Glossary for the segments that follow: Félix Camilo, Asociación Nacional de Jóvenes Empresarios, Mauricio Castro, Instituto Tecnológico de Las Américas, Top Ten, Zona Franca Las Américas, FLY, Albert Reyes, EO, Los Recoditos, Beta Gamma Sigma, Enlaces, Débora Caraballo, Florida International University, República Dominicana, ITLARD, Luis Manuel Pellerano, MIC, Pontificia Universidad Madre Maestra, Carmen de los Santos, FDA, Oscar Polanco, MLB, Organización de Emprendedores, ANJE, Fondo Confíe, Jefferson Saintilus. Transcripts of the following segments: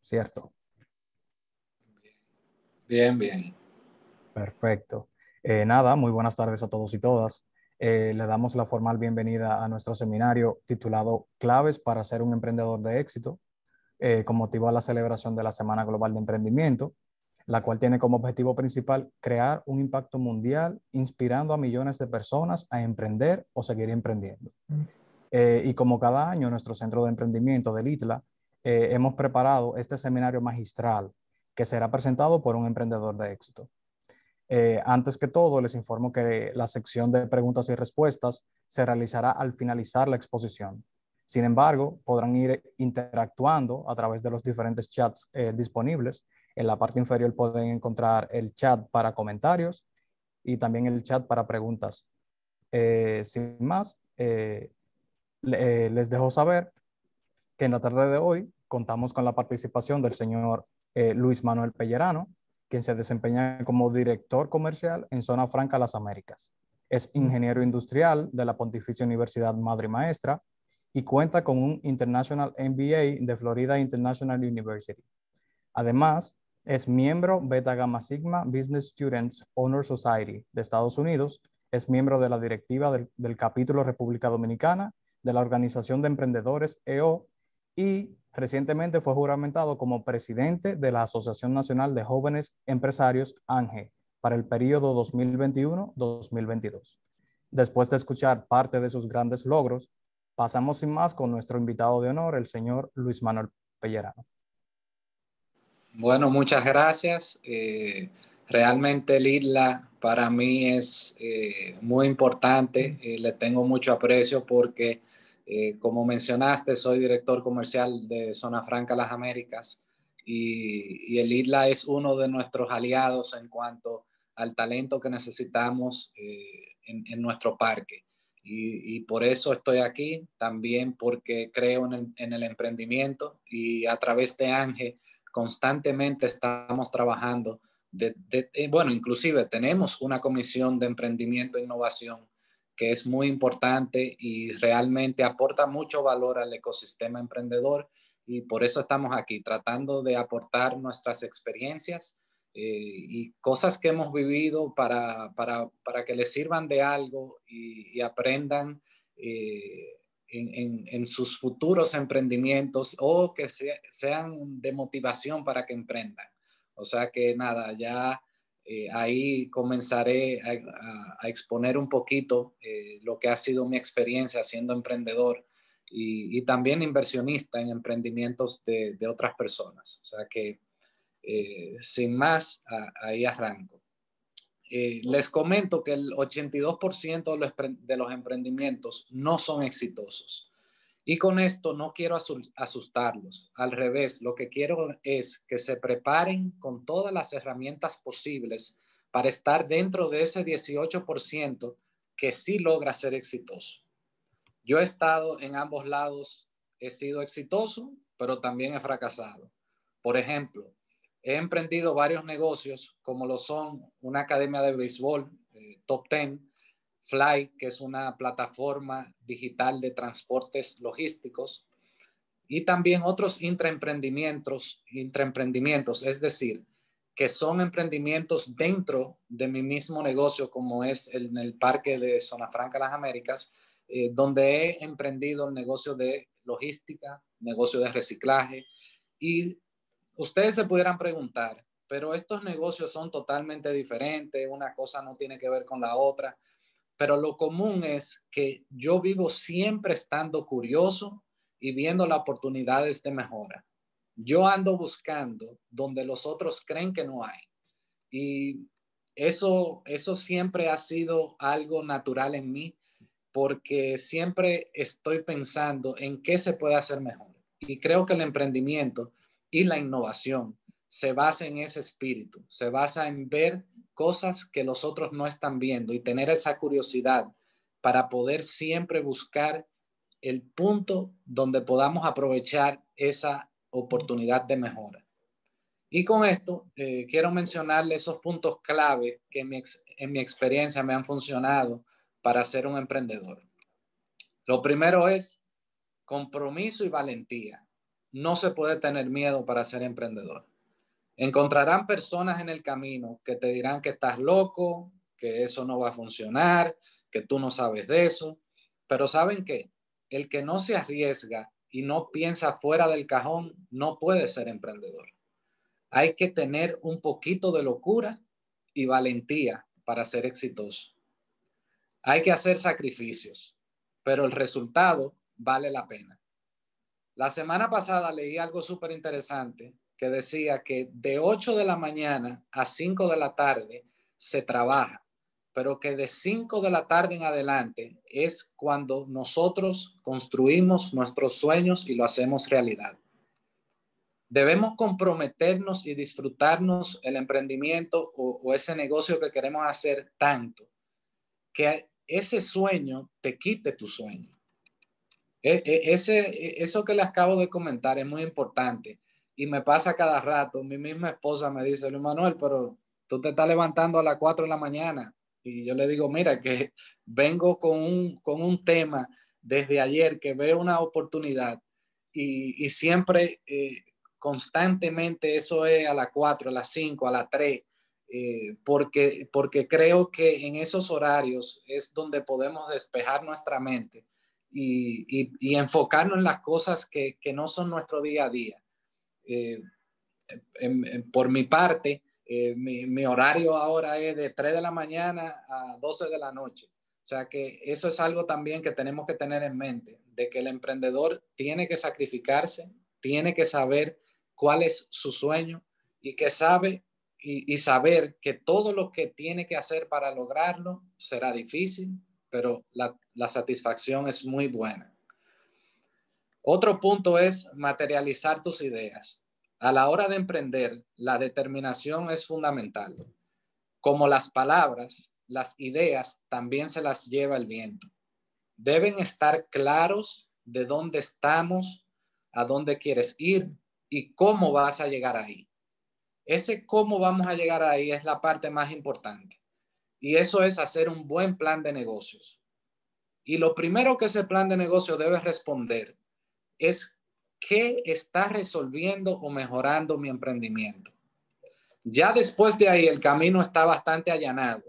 ¿cierto? Bien, bien. Perfecto. Nada, muy buenas tardes a todos y todas. Le damos la formal bienvenida a nuestro seminario titulado Claves para ser un emprendedor de éxito, con motivo a la celebración de la Semana Global de Emprendimiento, la cual tiene como objetivo principal crear un impacto mundial inspirando a millones de personas a emprender o seguir emprendiendo. Y como cada año, nuestro Centro de Emprendimiento del ITLA, hemos preparado este seminario magistral que será presentado por un emprendedor de éxito. Antes que todo, les informo que la sección de preguntas y respuestas se realizará al finalizar la exposición. Sin embargo, podrán ir interactuando a través de los diferentes chats disponibles. En la parte inferior pueden encontrar el chat para comentarios y también el chat para preguntas. Sin más, les dejo saber que en la tarde de hoy contamos con la participación del señor Luis Manuel Pellerano, quien se desempeña como director comercial en Zona Franca Las Américas. Es ingeniero industrial de la Pontificia Universidad Madre Maestra y cuenta con un International MBA de Florida International University. Además, es miembro Beta Gamma Sigma Business Students Honor Society de Estados Unidos, es miembro de la directiva del capítulo República Dominicana de la Organización de Emprendedores EO y recientemente fue juramentado como presidente de la Asociación Nacional de Jóvenes Empresarios ANJE para el periodo 2021-2022. Después de escuchar parte de sus grandes logros, pasamos sin más con nuestro invitado de honor, el señor Luis Manuel Pellerano. Bueno, muchas gracias. Realmente el ITLA para mí es muy importante. Le tengo mucho aprecio porque como mencionaste, soy director comercial de Zona Franca Las Américas y el ITLA es uno de nuestros aliados en cuanto al talento que necesitamos en nuestro parque. Y por eso estoy aquí, también porque creo en el emprendimiento y a través de ANJE constantemente estamos trabajando. Bueno, inclusive tenemos una comisión de emprendimiento e innovación que es muy importante y realmente aporta mucho valor al ecosistema emprendedor y por eso estamos aquí tratando de aportar nuestras experiencias y cosas que hemos vivido para que les sirvan de algo y aprendan en sus futuros emprendimientos o que sean de motivación para que emprendan. O sea que nada, ya... ahí comenzaré a exponer un poquito lo que ha sido mi experiencia siendo emprendedor y también inversionista en emprendimientos de otras personas. O sea que, sin más, ahí arranco. Les comento que el 82% de los emprendimientos no son exitosos. Y con esto no quiero asustarlos. Al revés, lo que quiero es que se preparen con todas las herramientas posibles para estar dentro de ese 18% que sí logra ser exitoso. Yo he estado en ambos lados, he sido exitoso, pero también he fracasado. Por ejemplo, he emprendido varios negocios como lo son una academia de béisbol, Top Ten, FLY, que es una plataforma digital de transportes logísticos, y también otros intraemprendimientos, es decir, que son emprendimientos dentro de mi mismo negocio, como es en el parque de Zona Franca Las Américas, donde he emprendido el negocio de logística, negocio de reciclaje, y ustedes se pudieran preguntar, pero estos negocios son totalmente diferentes, una cosa no tiene que ver con la otra. Pero lo común es que yo vivo siempre estando curioso y viendo las oportunidades de mejora. Yo ando buscando donde los otros creen que no hay. Y eso siempre ha sido algo natural en mí porque siempre estoy pensando en qué se puede hacer mejor. Y creo que el emprendimiento y la innovación se basa en ese espíritu, se basa en ver cosas que los otros no están viendo y tener esa curiosidad para poder siempre buscar el punto donde podamos aprovechar esa oportunidad de mejora. Y con esto quiero mencionarle esos puntos clave que en mi experiencia me han funcionado para ser un emprendedor. Lo primero es compromiso y valentía. no se puede tener miedo para ser emprendedor. Encontrarán personas en el camino que te dirán que estás loco, que eso no va a funcionar, que tú no sabes de eso. Pero ¿saben qué? El que no se arriesga y no piensa fuera del cajón no puede ser emprendedor. Hay que tener un poquito de locura y valentía para ser exitoso. Hay que hacer sacrificios, pero el resultado vale la pena. La semana pasada leí algo súper interesante que decía que de 8 de la mañana a 5 de la tarde se trabaja, pero que de 5 de la tarde en adelante es cuando nosotros construimos nuestros sueños y lo hacemos realidad. Debemos comprometernos y disfrutarnos el emprendimiento o ese negocio que queremos hacer tanto, que ese sueño te quite tu sueño. Eso que les acabo de comentar es muy importante y me pasa cada rato. Mi misma esposa me dice, Luis Manuel, pero tú te estás levantando a las 4 de la mañana. Y yo le digo, mira, que vengo con un tema desde ayer que veo una oportunidad y siempre constantemente eso es a las 4, a las 5, a las 3, porque creo que en esos horarios es donde podemos despejar nuestra mente y enfocarnos en las cosas que no son nuestro día a día. Por mi parte, mi horario ahora es de 3 de la mañana a 12 de la noche. O sea que eso es algo también que tenemos que tener en mente, de que el emprendedor tiene que sacrificarse, tiene que saber cuál es su sueño y que saber que todo lo que tiene que hacer para lograrlo será difícil, pero la satisfacción es muy buena. Otro punto es materializar tus ideas. A la hora de emprender, la determinación es fundamental. Como las palabras, las ideas también se las lleva el viento. Deben estar claros de dónde estamos, a dónde quieres ir y cómo vas a llegar ahí. Ese cómo vamos a llegar ahí es la parte más importante. Y eso es hacer un buen plan de negocios. Y lo primero que ese plan de negocio debe responder es ¿qué está resolviendo o mejorando mi emprendimiento? Ya después de ahí el camino está bastante allanado,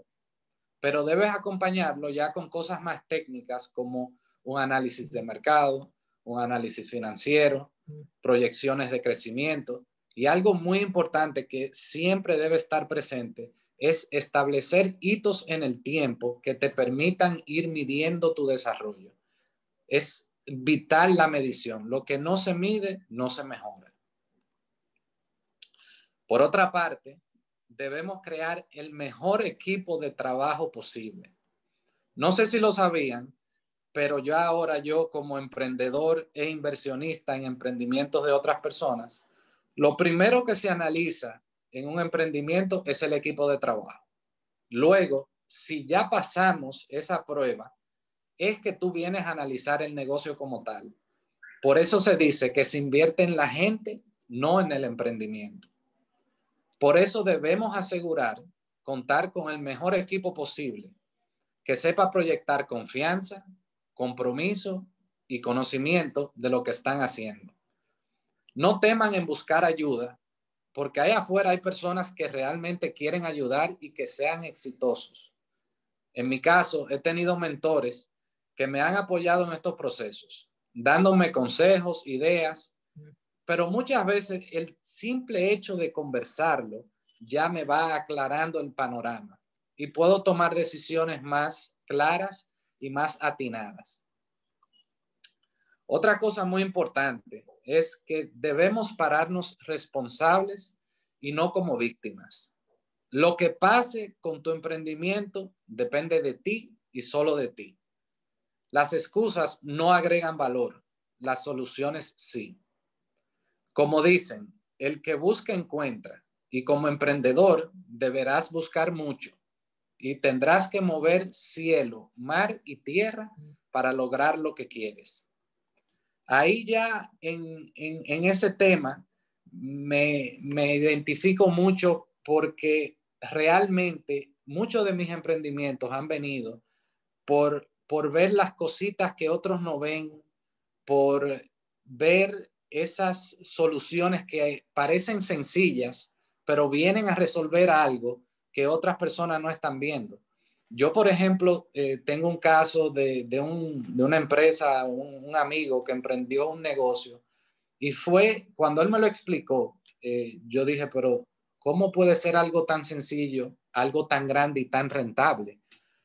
pero debes acompañarlo ya con cosas más técnicas como un análisis de mercado, un análisis financiero, proyecciones de crecimiento y algo muy importante que siempre debe estar presente es establecer hitos en el tiempo que te permitan ir midiendo tu desarrollo. Es vital la medición. Lo que no se mide, no se mejora. Por otra parte, debemos crear el mejor equipo de trabajo posible. No sé si lo sabían, pero yo ahora como emprendedor e inversionista en emprendimientos de otras personas, lo primero que se analiza en un emprendimiento es el equipo de trabajo. Luego, si ya pasamos esa prueba, es que tú vienes a analizar el negocio como tal. Por eso se dice que se invierte en la gente, no en el emprendimiento. Por eso debemos asegurar contar con el mejor equipo posible, que sepa proyectar confianza, compromiso y conocimiento de lo que están haciendo. No teman en buscar ayuda, porque allá afuera hay personas que realmente quieren ayudar y que sean exitosos. En mi caso, he tenido mentores que me han apoyado en estos procesos, dándome consejos, ideas, pero muchas veces el simple hecho de conversarlo ya me va aclarando el panorama y puedo tomar decisiones más claras y más atinadas. Otra cosa muy importante es que debemos pararnos responsables y no como víctimas. Lo que pase con tu emprendimiento depende de ti y solo de ti. Las excusas no agregan valor, las soluciones sí. Como dicen, el que busca encuentra y como emprendedor deberás buscar mucho y tendrás que mover cielo, mar y tierra para lograr lo que quieres. Ahí ya en ese tema me identifico mucho porque realmente muchos de mis emprendimientos han venido por ver las cositas que otros no ven, por ver esas soluciones que parecen sencillas, pero vienen a resolver algo que otras personas no están viendo. Yo, por ejemplo, tengo un caso de una empresa, un amigo que emprendió un negocio, y fue cuando él me lo explicó, yo dije, pero ¿cómo puede ser algo tan sencillo, algo tan grande y tan rentable?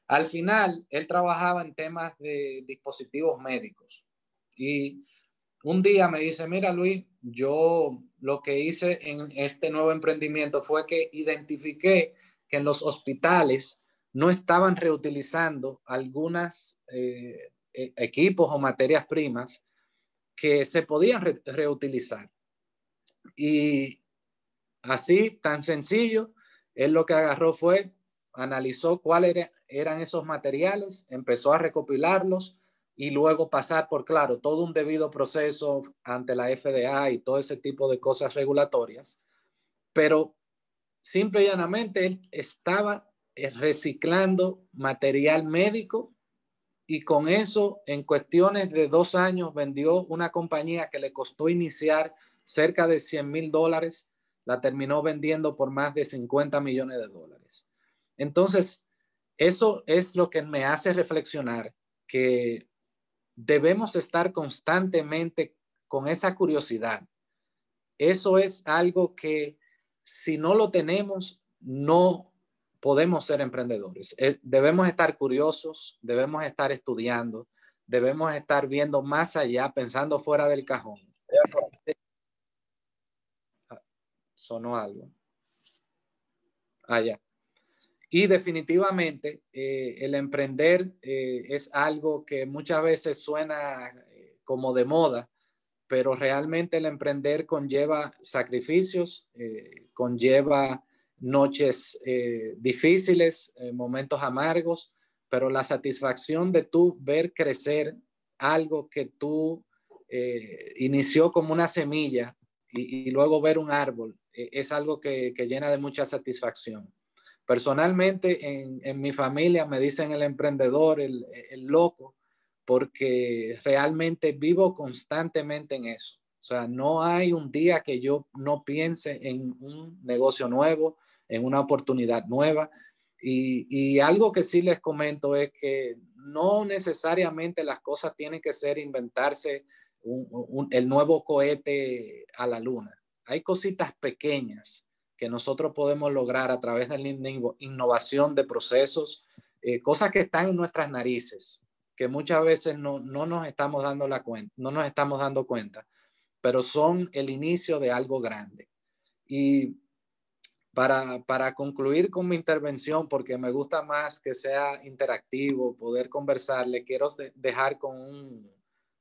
Al final, él trabajaba en temas de dispositivos médicos y un día me dice, mira Luis, yo lo que hice en este nuevo emprendimiento fue que identifiqué que en los hospitales no estaban reutilizando algunos equipos o materias primas que se podían reutilizar. Y así, tan sencillo, él lo que agarró fue, analizó cuáles eran esos materiales, empezó a recopilarlos y luego pasar por, claro, todo un debido proceso ante la FDA y todo ese tipo de cosas regulatorias. Pero simple y llanamente él estaba reciclando material médico y con eso en cuestiones de 2 años vendió una compañía que le costó iniciar cerca de $100,000, la terminó vendiendo por más de $50 millones. Entonces, eso es lo que me hace reflexionar que debemos estar constantemente con esa curiosidad. Eso es algo que si no lo tenemos, no podemos ser emprendedores. Debemos estar curiosos, debemos estar estudiando, debemos estar viendo más allá, pensando fuera del cajón. Sonó algo. Allá. Y definitivamente el emprender es algo que muchas veces suena como de moda, pero realmente el emprender conlleva sacrificios, conlleva noches difíciles, momentos amargos, pero la satisfacción de tú ver crecer algo que tú inició como una semilla y luego ver un árbol es algo que llena de mucha satisfacción. Personalmente en mi familia me dicen el emprendedor, el loco, porque realmente vivo constantemente en eso. O sea, no hay un día que yo no piense en un negocio nuevo, en una oportunidad nueva. Y algo que sí les comento es que no necesariamente las cosas tienen que ser inventarse el nuevo cohete a la luna. Hay cositas pequeñas que nosotros podemos lograr a través de la innovación de procesos, cosas que están en nuestras narices, que muchas veces no nos estamos dando cuenta, pero son el inicio de algo grande. Y para concluir con mi intervención, porque me gusta más que sea interactivo, poder conversar, le quiero dejar con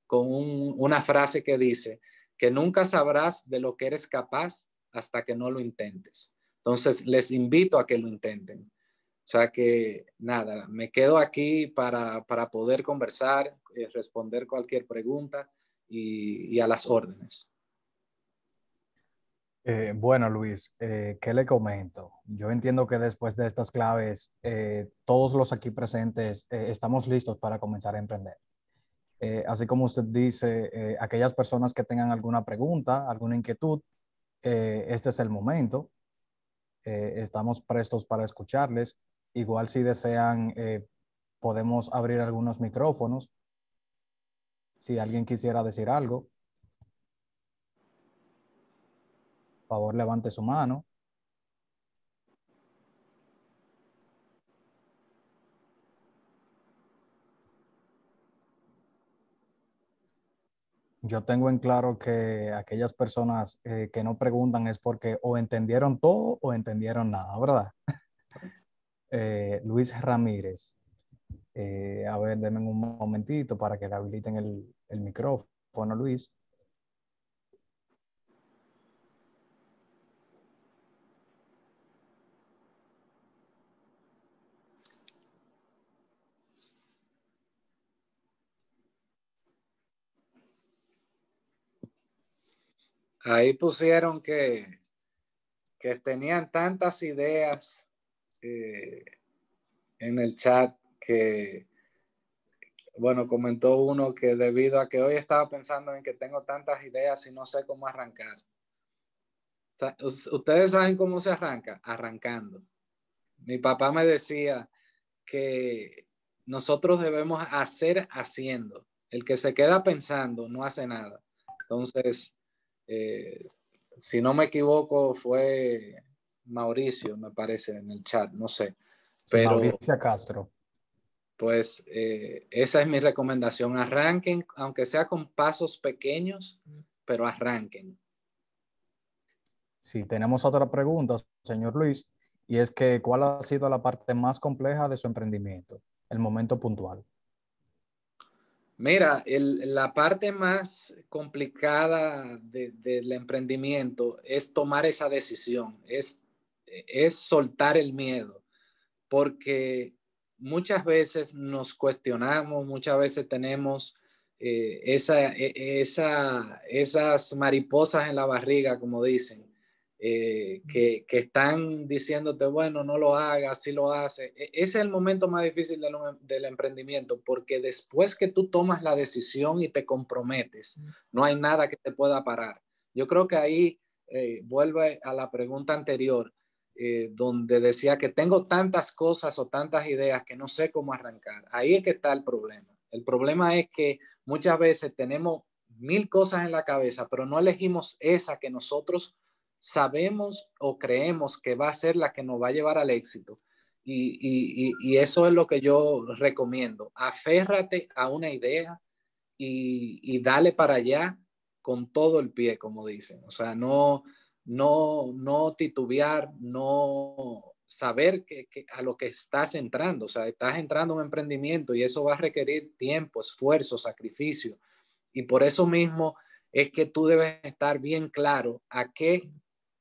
una frase que dice que nunca sabrás de lo que eres capaz hasta que no lo intentes. Entonces, les invito a que lo intenten. O sea que, nada, me quedo aquí para poder conversar, responder cualquier pregunta y a las órdenes. Bueno, Luis, ¿qué le comento? Yo entiendo que después de estas claves, todos los aquí presentes estamos listos para comenzar a emprender. Así como usted dice, aquellas personas que tengan alguna pregunta, alguna inquietud, este es el momento. Estamos prestos para escucharles. Igual si desean, podemos abrir algunos micrófonos. Si alguien quisiera decir algo, por favor levante su mano. Yo tengo en claro que aquellas personas que no preguntan es porque o entendieron todo o entendieron nada, ¿verdad? Luis Ramírez. A ver, denme un momentito para que le habiliten el micrófono, Luis. Ahí pusieron que tenían tantas ideas en el chat bueno, comentó uno que debido a que hoy estaba pensando en que tengo tantas ideas y no sé cómo arrancar. ¿Ustedes saben cómo se arranca? Arrancando. Mi papá me decía que nosotros debemos hacer haciendo. El que se queda pensando no hace nada. Entonces, si no me equivoco, fue Mauricio, me parece, en el chat, no sé. Pero, Mauricio Castro. Pues esa es mi recomendación. Arranquen, aunque sea con pasos pequeños, pero arranquen. Sí, tenemos otra pregunta, señor Luis, y es que ¿cuál ha sido la parte más compleja de su emprendimiento? El momento puntual. Mira, la parte más complicada del emprendimiento es tomar esa decisión, es soltar el miedo, porque muchas veces nos cuestionamos, muchas veces tenemos esas mariposas en la barriga, como dicen. Que están diciéndote, bueno, no lo hagas, sí lo haces. Ese es el momento más difícil del emprendimiento, porque después que tú tomas la decisión y te comprometes, no hay nada que te pueda parar. Yo creo que ahí vuelve a la pregunta anterior, donde decía que tengo tantas cosas o tantas ideas que no sé cómo arrancar. Ahí es que está el problema. El problema es que muchas veces tenemos 1000 cosas en la cabeza, pero no elegimos esa que nosotros sabemos o creemos que va a ser la que nos va a llevar al éxito. Y eso es lo que yo recomiendo. Aférrate a una idea y dale para allá con todo el pie, como dicen. O sea, no titubear, no saber a lo que estás entrando. O sea, estás entrando a un emprendimiento y eso va a requerir tiempo, esfuerzo, sacrificio. Y por eso mismo es que tú debes estar bien claro a qué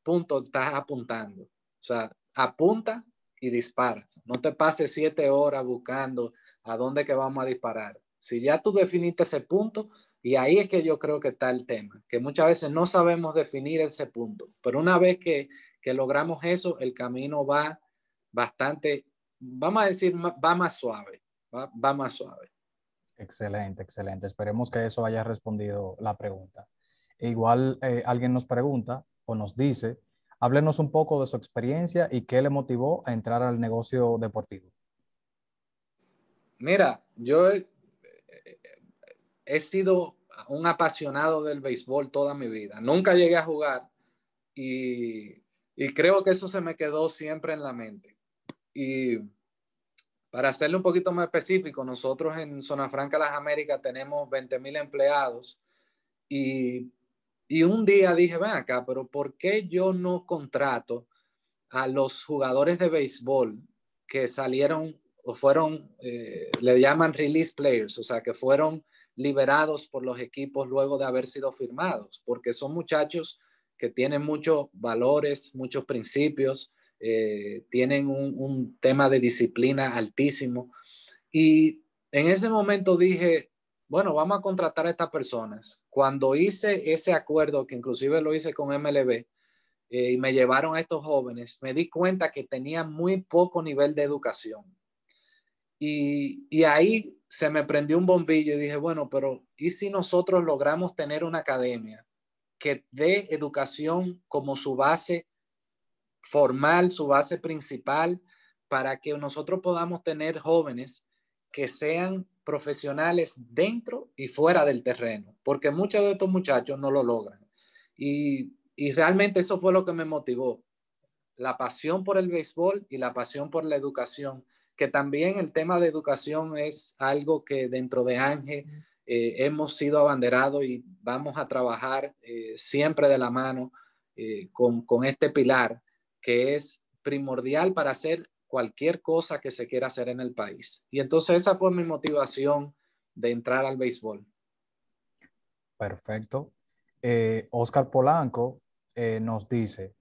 punto estás apuntando. O sea, apunta y dispara. No te pases 7 horas buscando a dónde que vamos a disparar. Si ya tú definiste ese punto, y ahí es que yo creo que está el tema, que muchas veces no sabemos definir ese punto, pero una vez que logramos eso, el camino va bastante, vamos a decir, va más suave, va más suave. Excelente, excelente. Esperemos que eso haya respondido la pregunta. Igual alguien nos pregunta o nos dice, háblenos un poco de su experiencia y qué le motivó a entrar al negocio deportivo. Mira, yo he sido un apasionado del béisbol toda mi vida. Nunca llegué a jugar y creo que eso se me quedó siempre en la mente. Y para hacerlo un poquito más específico, nosotros en Zona Franca Las Américas tenemos 20,000 empleados y un día dije, ven acá, pero ¿por qué yo no contrato a los jugadores de béisbol que salieron o fueron, le llaman release players, o sea, que fueron liberados por los equipos luego de haber sido firmados? Porque son muchachos que tienen muchos valores, muchos principios, tienen un tema de disciplina altísimo y en ese momento dije, bueno, vamos a contratar a estas personas. Cuando hice ese acuerdo, que inclusive lo hice con MLB, y me llevaron a estos jóvenes, me di cuenta que tenían muy poco nivel de educación y ahí se me prendió un bombillo y dije, bueno, pero ¿y si nosotros logramos tener una academia que dé educación como su base formal, su base principal, para que nosotros podamos tener jóvenes que sean profesionales dentro y fuera del terreno? Porque muchos de estos muchachos no lo logran. Y realmente eso fue lo que me motivó. La pasión por el béisbol y la pasión por la educación, que también el tema de educación es algo que dentro de ANJE hemos sido abanderados y vamos a trabajar siempre de la mano con este pilar, que es primordial para hacer cualquier cosa que se quiera hacer en el país. Y entonces esa fue mi motivación de entrar al béisbol. Perfecto. Oscar Polanco nos dice,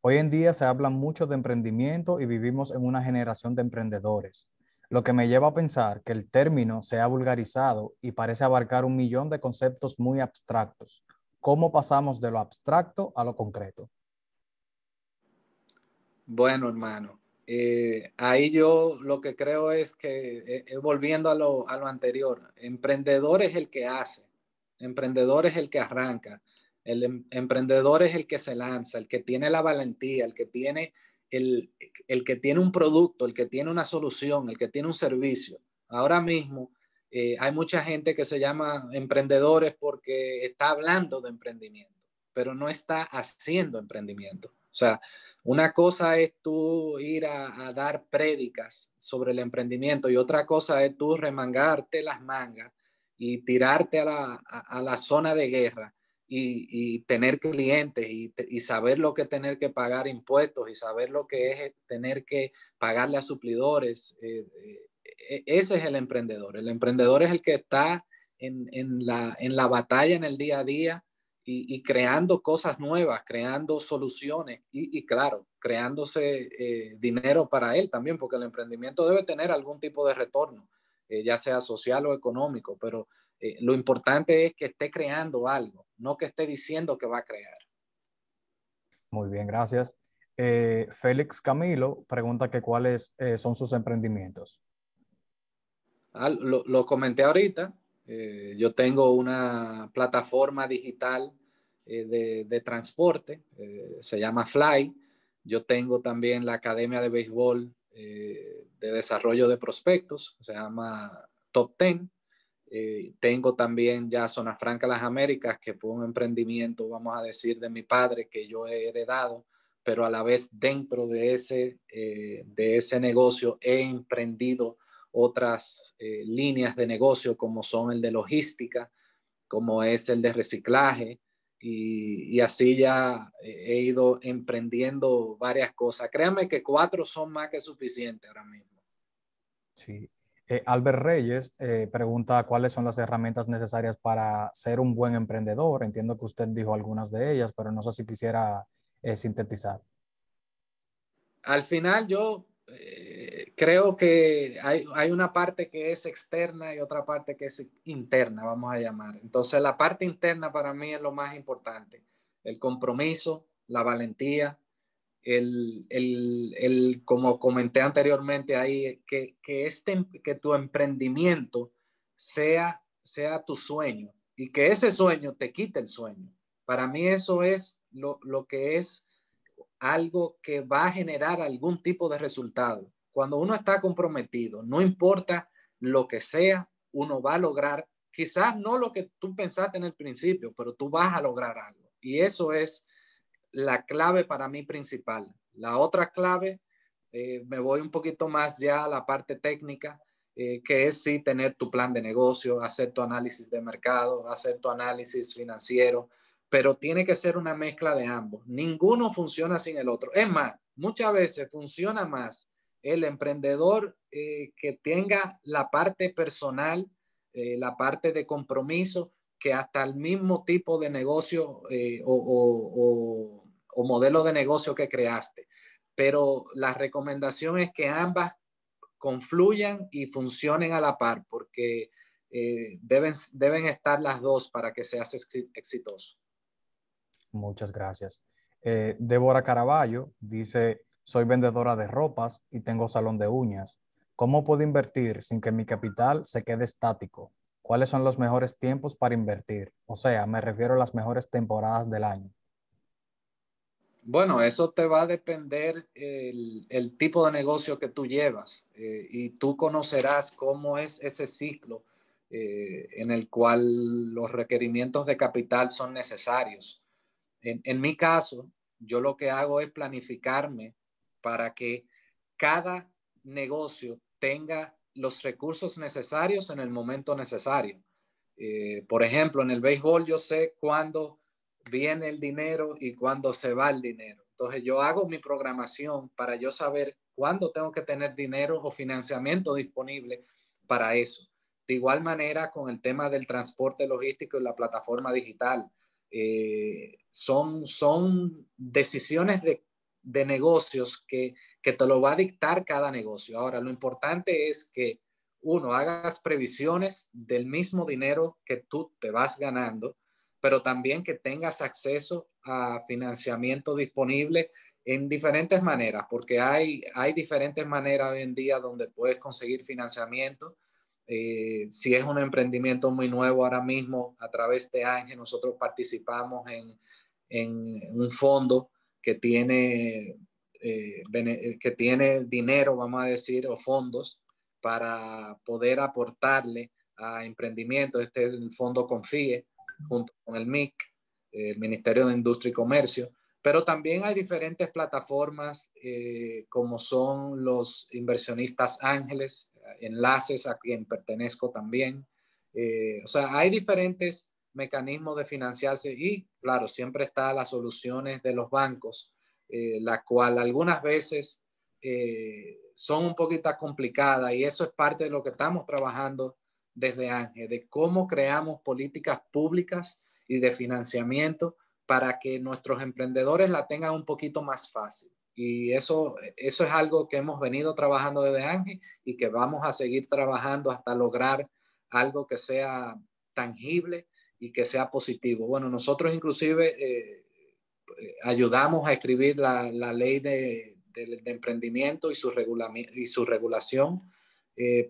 hoy en día se habla mucho de emprendimiento y vivimos en una generación de emprendedores, lo que me lleva a pensar que el término se ha vulgarizado y parece abarcar 1,000,000 de conceptos muy abstractos. ¿Cómo pasamos de lo abstracto a lo concreto? Bueno, hermano, Ahí yo lo que creo es que, volviendo a lo anterior, emprendedor es el que hace, emprendedor es el que arranca, el emprendedor es el que se lanza, el que tiene la valentía, el que tiene, el que tiene un producto, el que tiene una solución, el que tiene un servicio. Ahora mismo hay mucha gente que se llama emprendedores porque está hablando de emprendimiento, pero no está haciendo emprendimiento. O sea, una cosa es tú ir a dar prédicas sobre el emprendimiento y otra cosa es tú remangarte las mangas y tirarte a la zona de guerra y tener clientes y saber lo que es tener que pagar impuestos y saber lo que es tener que pagarle a suplidores. Ese es el emprendedor. El emprendedor es el que está en la batalla en el día a día y creando cosas nuevas, creando soluciones y claro, creándose dinero para él también, porque el emprendimiento debe tener algún tipo de retorno, ya sea social o económico, pero lo importante es que esté creando algo, no que esté diciendo que va a crear. Muy bien, gracias. Félix Camilo pregunta que cuáles son sus emprendimientos. Ah, lo comenté ahorita. Yo tengo una plataforma digital de transporte, se llama FLY. Yo tengo también la Academia de Béisbol de Desarrollo de Prospectos, se llama Top Ten. Tengo también ya Zona Franca Las Américas, que fue un emprendimiento, vamos a decir, de mi padre que yo he heredado, pero a la vez dentro de ese negocio he emprendido otras líneas de negocio, como son el de logística, como es el de reciclaje, y así ya he ido emprendiendo varias cosas. Créanme que 4 son más que suficientes ahora mismo. Sí. Albert Reyes pregunta cuáles son las herramientas necesarias para ser un buen emprendedor. Entiendo que usted dijo algunas de ellas, pero no sé si quisiera sintetizar. Al final yo... creo que hay una parte que es externa y otra parte que es interna, vamos a llamar. Entonces, la parte interna para mí es lo más importante. El compromiso, la valentía, como comenté anteriormente ahí, que tu emprendimiento sea tu sueño y que ese sueño te quite el sueño. Para mí eso es lo que es algo que va a generar algún tipo de resultado. Cuando uno está comprometido, no importa lo que sea, uno va a lograr, quizás no lo que tú pensaste en el principio, pero tú vas a lograr algo. Y eso es la clave para mí principal. La otra clave, me voy un poquito más ya a la parte técnica, que es sí tener tu plan de negocio, hacer tu análisis de mercado, hacer tu análisis financiero, pero tiene que ser una mezcla de ambos. Ninguno funciona sin el otro. Es más, muchas veces funciona más el emprendedor que tenga la parte personal, la parte de compromiso, que hasta el mismo tipo de negocio o modelo de negocio que creaste. Pero la recomendación es que ambas confluyan y funcionen a la par, porque deben estar las dos para que seas exitoso. Muchas gracias. Débora Caraballo dice, soy vendedora de ropas y tengo salón de uñas. ¿Cómo puedo invertir sin que mi capital se quede estático? ¿Cuáles son los mejores tiempos para invertir? O sea, me refiero a las mejores temporadas del año. Bueno, eso te va a depender el tipo de negocio que tú llevas y tú conocerás cómo es ese ciclo en el cual los requerimientos de capital son necesarios. En mi caso, yo lo que hago es planificarme para que cada negocio tenga los recursos necesarios en el momento necesario. Por ejemplo, en el béisbol yo sé cuándo viene el dinero y cuándo se va el dinero. Entonces yo hago mi programación para yo saber cuándo tengo que tener dinero o financiamiento disponible para eso. De igual manera con el tema del transporte logístico y la plataforma digital. Son decisiones de negocios que te lo va a dictar cada negocio. Ahora, lo importante es que uno, hagas previsiones del mismo dinero que tú te vas ganando, pero también que tengas acceso a financiamiento disponible en diferentes maneras, porque hay diferentes maneras hoy en día donde puedes conseguir financiamiento. Si es un emprendimiento muy nuevo ahora mismo, a través de ANJE nosotros participamos en un fondo que tiene dinero, vamos a decir, o fondos para poder aportarle a emprendimientos. Este es el Fondo Confíe, junto con el MIC, el Ministerio de Industria y Comercio. Pero también hay diferentes plataformas como son los inversionistas ángeles, Enlaces, a quien pertenezco también. O sea, hay diferentes mecanismos de financiarse y, claro, siempre están las soluciones de los bancos, la cual algunas veces son un poquito complicadas, y eso es parte de lo que estamos trabajando desde ANJE, de cómo creamos políticas públicas y de financiamiento para que nuestros emprendedores la tengan un poquito más fácil. Y eso es algo que hemos venido trabajando desde ANJE y que vamos a seguir trabajando hasta lograr algo que sea tangible y que sea positivo. Bueno, nosotros inclusive ayudamos a escribir la ley de emprendimiento y su regulación,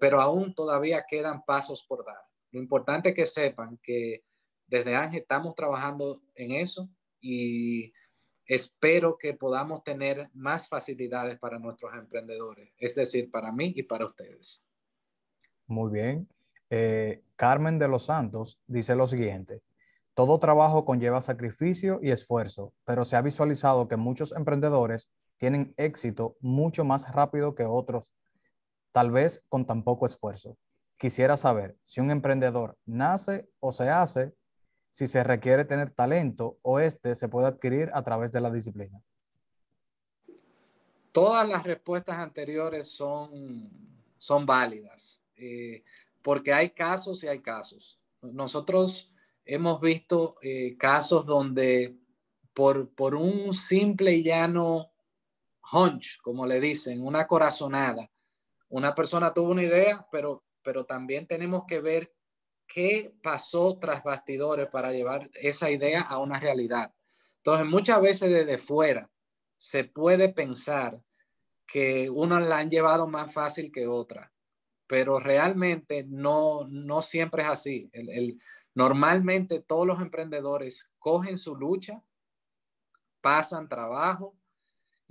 pero aún todavía quedan pasos por dar. Lo importante es que sepan que desde ANJE estamos trabajando en eso y espero que podamos tener más facilidades para nuestros emprendedores, es decir, para mí y para ustedes. Muy bien. Carmen de los Santos dice lo siguiente: todo trabajo conlleva sacrificio y esfuerzo, pero se ha visualizado que muchos emprendedores tienen éxito mucho más rápido que otros, tal vez con tan poco esfuerzo. Quisiera saber si un emprendedor nace o se hace, si se requiere tener talento o se puede adquirir a través de la disciplina. Todas las respuestas anteriores son válidas, porque hay casos y hay casos. Nosotros hemos visto casos donde por un simple y llano hunch, como le dicen, una corazonada, una persona tuvo una idea, pero también tenemos que ver qué pasó tras bastidores para llevar esa idea a una realidad. Entonces, muchas veces desde fuera se puede pensar que unos la han llevado más fácil que otra, pero realmente no siempre es así. Normalmente todos los emprendedores cogen su lucha, pasan trabajo,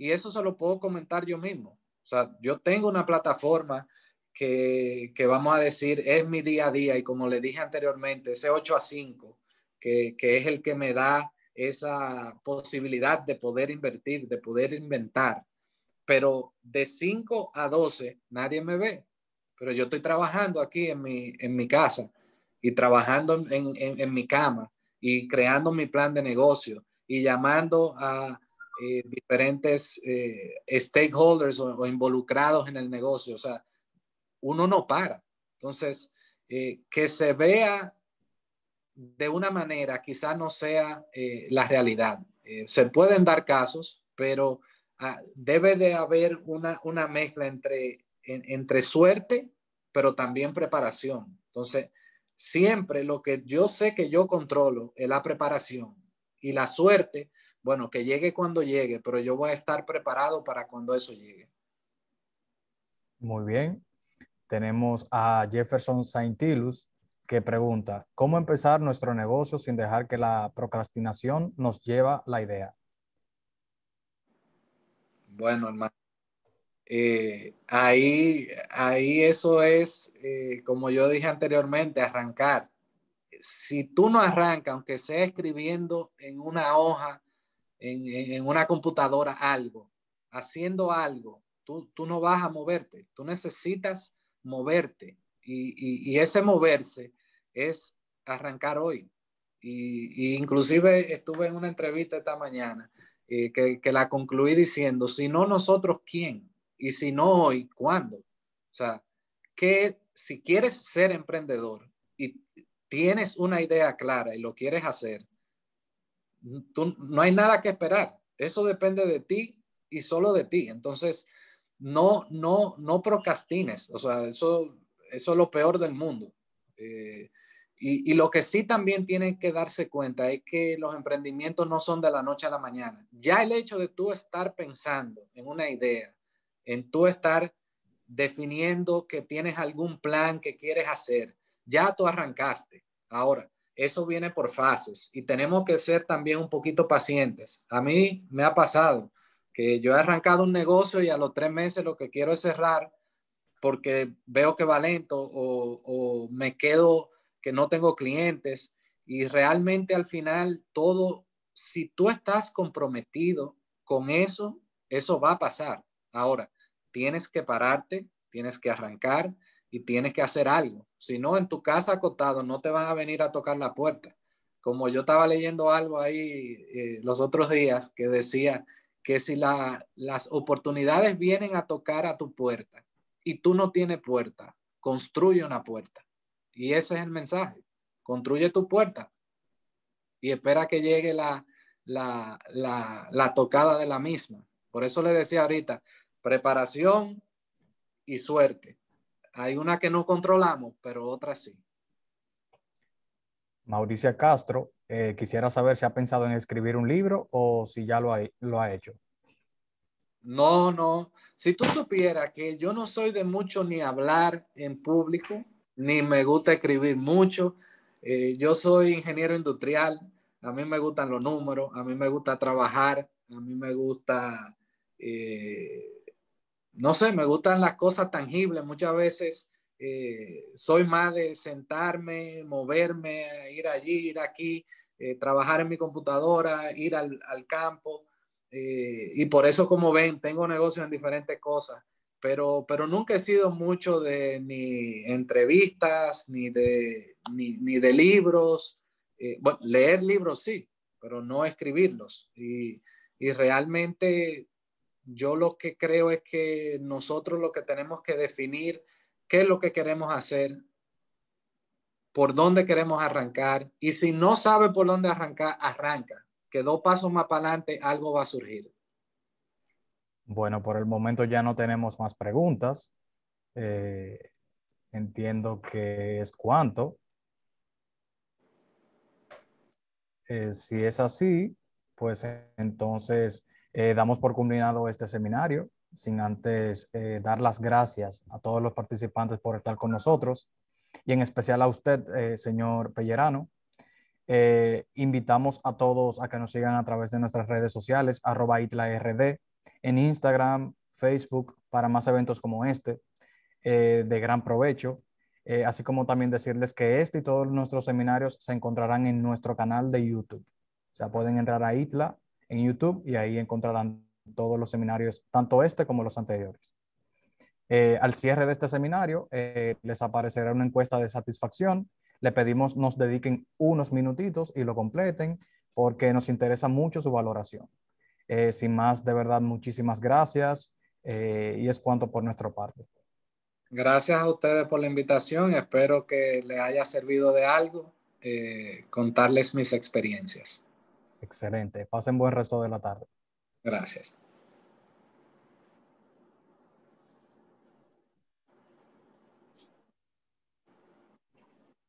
y eso se lo puedo comentar yo mismo. O sea, yo tengo una plataforma que vamos a decir es mi día a día, y como le dije anteriormente, ese 8 a 5 que es el que me da esa posibilidad de poder invertir, de poder inventar, pero de 5 a 12 nadie me ve, pero yo estoy trabajando aquí en mi casa y trabajando en mi cama y creando mi plan de negocio y llamando a diferentes stakeholders o involucrados en el negocio. O sea, uno no para. Entonces, que se vea de una manera quizás no sea la realidad. Se pueden dar casos, pero debe de haber una mezcla entre suerte, pero también preparación. Entonces, siempre lo que yo sé que yo controlo es la preparación, y la suerte, bueno, que llegue cuando llegue, pero yo voy a estar preparado para cuando eso llegue. Muy bien. Tenemos a Jefferson Saintilus que pregunta: ¿cómo empezar nuestro negocio sin dejar que la procrastinación nos lleva la idea? Bueno, hermano, ahí eso es, como yo dije anteriormente, arrancar. Si tú no arrancas, aunque sea escribiendo en una hoja, en una computadora algo, haciendo algo, tú no vas a moverte. Tú necesitas moverte, y ese moverse es arrancar hoy. Y inclusive estuve en una entrevista esta mañana que la concluí diciendo: si no nosotros, ¿quién? Y si no hoy, ¿cuándo? O sea, que si quieres ser emprendedor y tienes una idea clara y lo quieres hacer, no hay nada que esperar. Eso depende de ti y solo de ti. Entonces, no procrastines. O sea, eso es lo peor del mundo. Y lo que sí también tienen que darse cuenta es que los emprendimientos no son de la noche a la mañana. Ya el hecho de tú estar pensando en una idea, en tú estar definiendo que tienes algún plan que quieres hacer, ya tú arrancaste. Ahora, eso viene por fases y tenemos que ser también un poquito pacientes. A mí me ha pasado que yo he arrancado un negocio y a los 3 meses lo que quiero es cerrar porque veo que va lento o me quedo que no tengo clientes. Y realmente al final todo, si tú estás comprometido con eso, eso va a pasar. Ahora, tienes que pararte, tienes que arrancar y tienes que hacer algo. Si no, en tu casa acotado no te van a venir a tocar la puerta. Como yo estaba leyendo algo ahí los otros días que decía que si las oportunidades vienen a tocar a tu puerta y tú no tienes puerta, construye una puerta. Y ese es el mensaje. Construye tu puerta y espera que llegue la tocada de la misma. Por eso le decía ahorita, preparación y suerte. Hay una que no controlamos, pero otra sí. Mauricia Castro, quisiera saber si ha pensado en escribir un libro o si ya lo ha hecho. No, no. Si tú supieras que yo no soy de mucho ni hablar en público, ni me gusta escribir mucho. Yo soy ingeniero industrial. A mí me gustan los números. A mí me gusta trabajar. A mí me gusta, no sé, me gustan las cosas tangibles. Muchas veces soy más de sentarme, moverme, ir allí, ir aquí, trabajar en mi computadora, ir al campo. Y por eso, como ven, tengo negocios en diferentes cosas. Pero nunca he sido mucho de ni entrevistas, ni de libros. Bueno, leer libros sí, pero no escribirlos. Y realmente yo lo que creo es que nosotros lo que tenemos que definir qué es lo que queremos hacer, por dónde queremos arrancar. Y si no sabe por dónde arrancar, arranca. Que 2 pasos más para adelante algo va a surgir. Bueno, por el momento ya no tenemos más preguntas. Entiendo que es cuanto. Si es así, pues entonces damos por culminado este seminario, sin antes dar las gracias a todos los participantes por estar con nosotros y en especial a usted, señor Pellerano. Invitamos a todos a que nos sigan a través de nuestras redes sociales, @itlaRD. En Instagram, Facebook, para más eventos como este, de gran provecho, así como también decirles que este y todos nuestros seminarios se encontrarán en nuestro canal de YouTube. O sea, pueden entrar a ITLA en YouTube y ahí encontrarán todos los seminarios, tanto este como los anteriores. Al cierre de este seminario, les aparecerá una encuesta de satisfacción. Le pedimos nos dediquen unos minutitos y lo completen porque nos interesa mucho su valoración. Sin más, de verdad, muchísimas gracias y es cuanto por nuestra parte. Gracias a ustedes por la invitación. Espero que les haya servido de algo contarles mis experiencias. Excelente. Pasen buen resto de la tarde. Gracias.